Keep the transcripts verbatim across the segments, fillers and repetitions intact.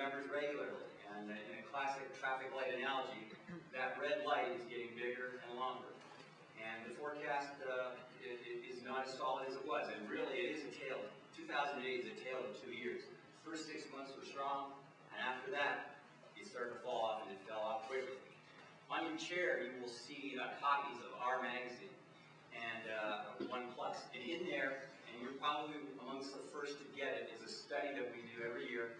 members regularly. And in a classic traffic light analogy, that red light is getting bigger and longer. And the forecast uh, is not as solid as it was. And really, it is a tale. two thousand eight is a tale of two years. First six months were strong, and after that, it started to fall off, and it fell off quickly. On your chair, you will see uh, copies of Our Magazine and uh, OnePlus. And in there, and you're probably amongst the first to get it, is a study that we do every year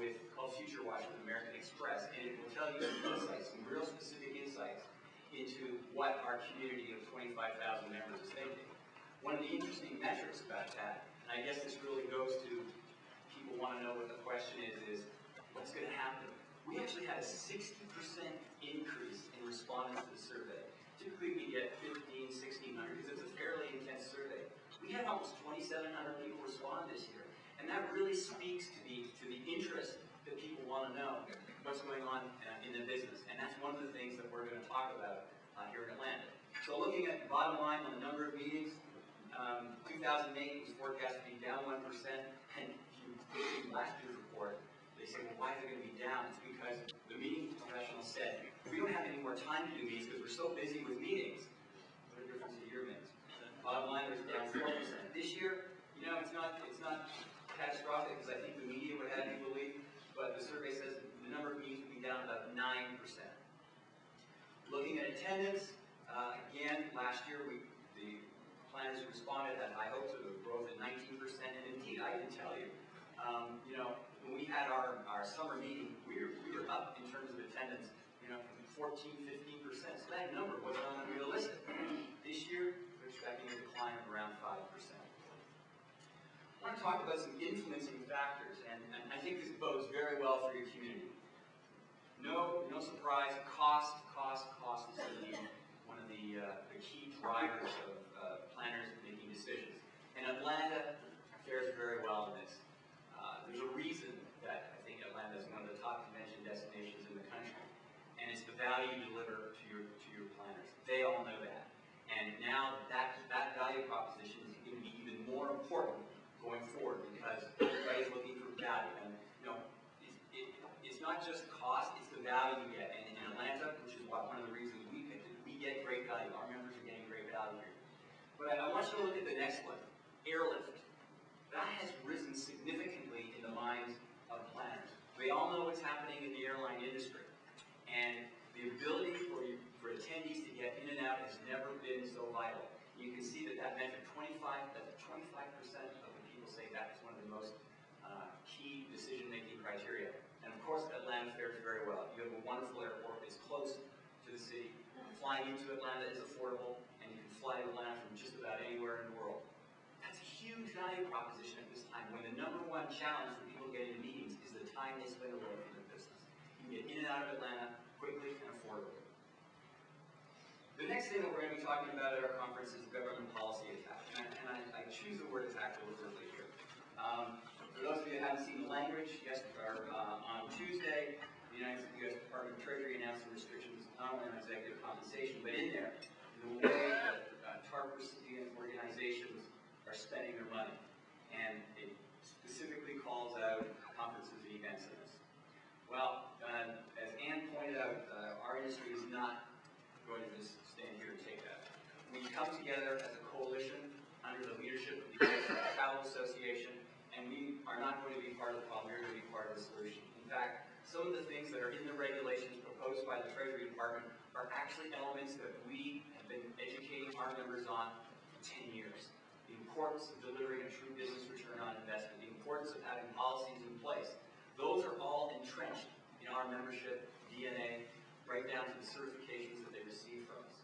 with called Future Watch with American Express. And it will tell you some insights, some real specific insights into what our community of twenty-five thousand members is thinking. One of the interesting metrics about that, and I guess this really goes to people want to know what the question is, is what's going to happen? We actually had a sixty percent increase in respondents to the survey. Typically we get fifteen, sixteen hundred, because it's a fairly intense survey. We had almost twenty-seven hundred people respond this year, and that really speaks to the, to the interest that people want to know what's going on in the business, and that's one of the things that we're going to talk about uh, here in Atlanta. So looking at the bottom line on the number of meetings, um, two thousand eight was forecast to be down one percent, and if you look at last year's report, they say, well, why are they going to be down? It's because the meeting professional said, we don't have any more time to do meetings because we're so busy with meetings. What a difference a year makes. Bottom line, it was down four percent. This year, you know, it's not, it's not catastrophic because I think the media would have you believe, but the survey says the number of meetings will be down about nine percent. Looking at attendance, uh, again, last year, we the planners responded that I hope to a growth of nineteen percent, and indeed, I can tell you, Um, you know, when we had our, our summer meeting, we were, we were up in terms of attendance, you know, fourteen, fifteen percent, so that number wasn't unrealistic. This year, we're expecting a decline of around five percent. I want to talk about some influencing factors, and, and I think this bodes very well for your community. No, no surprise, cost, cost, cost is going to be one of the, uh, the key drivers of uh, planners making decisions. And Atlanta fares very well in this. Uh, there's a reason that I think Atlanta is one of the top convention destinations in the country, and it's the value you deliver to your to your planners. They all know that, and now that that value proposition is going to be even more important going forward because everybody's looking for value. And you know, it's, it, it's not just cost; it's the value you get. And in Atlanta, which is one of the reasons we picked it, we get great value. Our members are getting great value here. But I, I want you to look at the next one: airlift. That has risen significantly in the minds of planners. We all know what's happening in the airline industry, and the ability for, you, for attendees to get in and out has never been so vital. You can see that that metric, twenty-five percent of the people say that's one of the most uh, key decision-making criteria. And of course, Atlanta fares very well. You have a wonderful airport. It's close to the city. Flying into Atlanta is affordable, and you can fly to Atlanta from just about anywhere in the world. That's a huge value proposition at this time, when the number one challenge for people getting to meetings is the time they spend away from their business. You can get in and out of Atlanta quickly and affordably. The next thing that we're going to be talking about at our conference is government policy attack, and, I, and I, I choose the word attack deliberately here. Um, for those of you who haven't seen the language, yes, or, uh, on Tuesday, the U S Department of Treasury announced some restrictions not only on executive compensation, but in there, the way that uh, TARP recipient organizations are spending their money, and it specifically calls out conferences and events in this. Well, uh, as Ann pointed out, uh, our industry is not going to just stand here and take that. We come together as a coalition under the leadership of the U S Travel Association, and we are not going to be part of the problem, we're going to be part of the solution. In fact, some of the things that are in the regulations proposed by the Treasury Department are actually elements that we have been educating our members on for ten years. The importance of delivering a true business return on investment, the importance of having policies in place. Those are all entrenched in our membership D N A, right down to the certifications that they receive from us.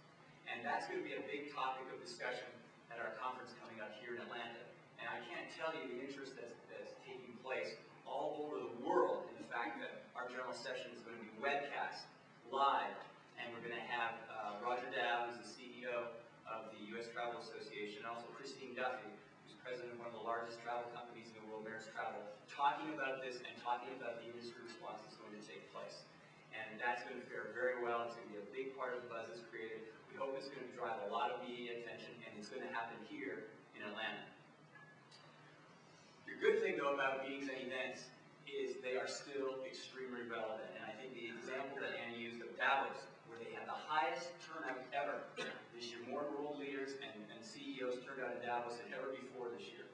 And that's going to be a big topic of discussion at our conference coming up here in Atlanta. And I can't tell you the interest that's, that's taking place all over the world in the fact that our general session is going to be webcast live, and we're going to have uh, Roger Dow, who's the C E O of the U S Travel Association, and also Christine Duffy, who's president of one of the largest travel companies in the world, Maritz Travel, talking about this and talking about the industry response that's going to take place. And that's going to fare very well. It's going to be a big part of the buzz that's created. We hope it's going to drive a lot of media attention, and it's going to happen here in Atlanta. The good thing, though, about meetings and events is they are still extremely relevant. And I think the example that Annie used of Davos, where they had the highest turnout ever this year, more world leaders and, and C E Os turned out in Davos than ever before this year.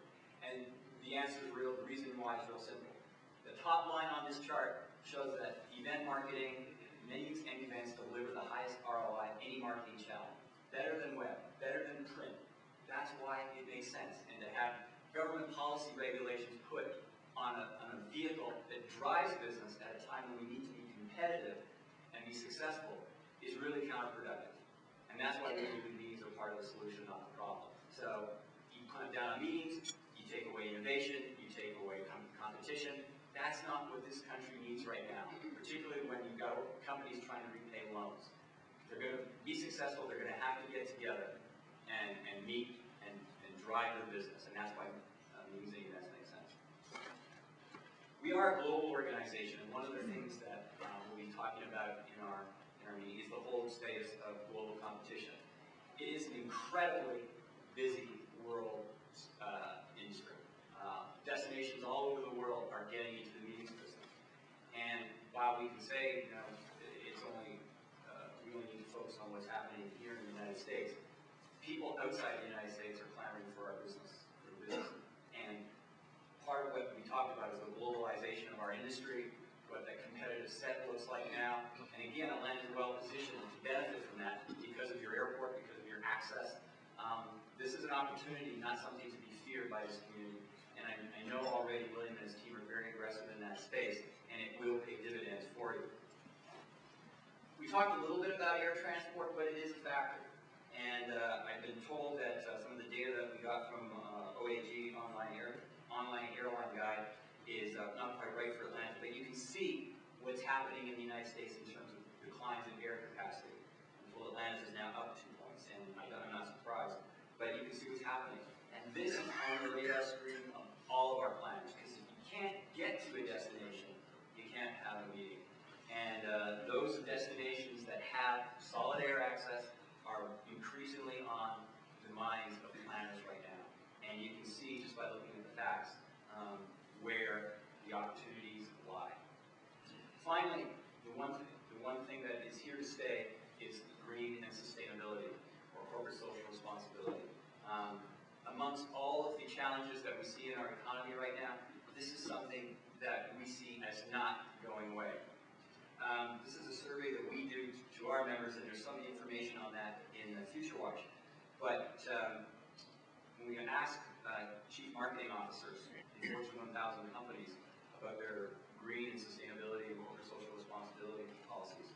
And the answer is real. The reason why is real simple. The top line on this chart shows that event marketing, meetings and events deliver the highest R O I of any marketing channel. Better than web, better than print. That's why it makes sense. And to have government policy regulations put on a, on a vehicle that drives business at a time when we need to be competitive and be successful is really counterproductive. And that's why the human beings are part of the solution, not the problem. So you clamp down on meetings, you take away innovation, you take away competition. That's not what this country needs right now, particularly when you've got companies trying to repay loans. They're going to be successful, they're going to have to get together and, and meet and, and drive their business, and that's why uh, meetings and events make sense. We are a global organization, and one of the things that um, we'll be talking about in our, in our meeting is the whole space of global competition. It is an incredibly busy world uh, industry. Uh, destinations all over the world are getting into the meetings business. And while we can say, you know, it's only, uh, we only need to focus on what's happening here in the United States, people outside the United States are clamoring for our business, for business. And part of what we talked about is the globalization of our industry, what that competitive set looks like now. And again, Atlanta's well positioned to benefit from that because of your airport, because of your access. Um, this is an opportunity, not something to be feared by this community. And I, I know already William and his team are very aggressive in that space, and it will pay dividends for you. We talked a little bit about air transport, but it is a factor. And uh, I've been told that uh, some of the data that we got from uh, O A G, Online Air, Online Airline Guide, is uh, not quite right for Atlanta, but you can see what's happening in the United States in terms of declines in air capacity. Well, Atlanta's is now up two points, and I'm not surprised, but you can see what's happening. And this is on the radar screen of all of our planners, because if you can't get to a destination, you can't have a meeting. And uh, those destinations that have solid air access are increasingly on the minds of planners right now. And you can see, just by looking at the facts, um, where the opportunities lie. Finally, the one, th the one thing that is here to stay is green and sustainability, or corporate social responsibility. Um, Amongst all of the challenges that we see in our economy right now, this is something that we see as not going away. Um, this is a survey that we do to our members, and there's some information on that in the Future Watch. But um, when we ask uh, chief marketing officers in Fortune one thousand companies about their green and sustainability and corporate social responsibility policies,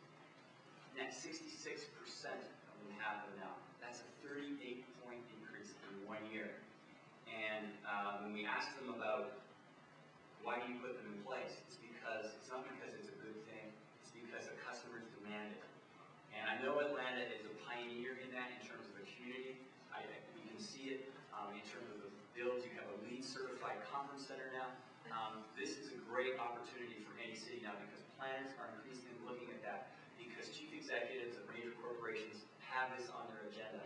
net sixty-six percent of them have them now. That's a thirty-eight point increase in one year. And um, when we asked them about why do you put them in place, it's because it's not because it's a good thing, it's because the customers demand it. And I know Atlanta is a pioneer in that in terms of the community. I, we can see it um, in terms of the builds. You have a LEED certified conference center now. Um, this is a great opportunity for any city now because planners are increasingly looking at that, because chief executives of major corporations have this on their agenda.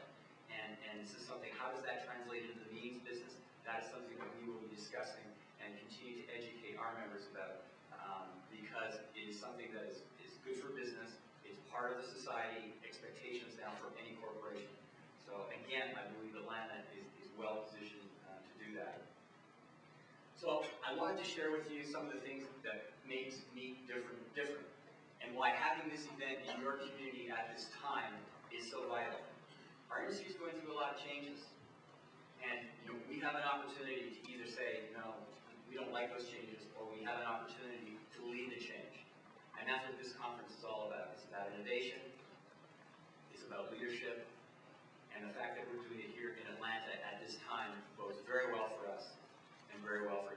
And, and this is something, how does that translate into the meetings business? That is something that we will be discussing and continue to educate our members about, um, because it is something that is, is good for business, it's part of the society, expectations now for any corporation. So again, I believe Atlanta is, is well positioned uh, to do that. So I wanted to share with you some of the things that makes Meet different, different. And why having this event in your community at this time is so vital. Our industry is going through a lot of changes. And you know, we have an opportunity to either say, no, we don't like those changes, or we have an opportunity to lead the change. And that's what this conference is all about. It's about innovation, it's about leadership, and the fact that we're doing it here in Atlanta at this time bodes very well for us and very well for